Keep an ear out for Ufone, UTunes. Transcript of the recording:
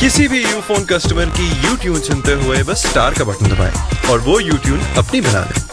किसी भी यूफोन कस्टमर की यूट्यून सुनते हुए बस स्टार का बटन दबाएं और वो यूट्यून अपनी बना लें।